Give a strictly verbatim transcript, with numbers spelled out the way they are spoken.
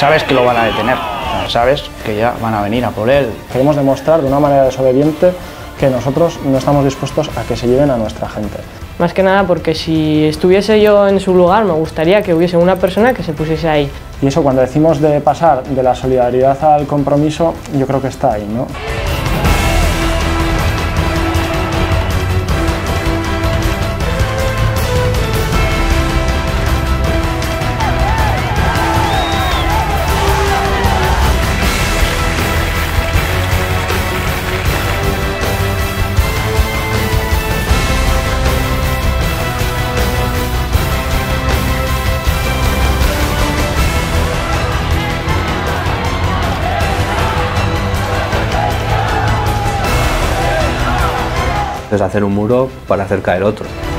sabes que lo van a detener, sabes que ya van a venir a por él. Queremos demostrar de una manera desobediente que nosotros no estamos dispuestos a que se lleven a nuestra gente. Más que nada porque si estuviese yo en su lugar me gustaría que hubiese una persona que se pusiese ahí. Y eso cuando decimos de pasar de la solidaridad al compromiso, yo creo que está ahí, ¿no? Es hacer un muro para hacer caer otro.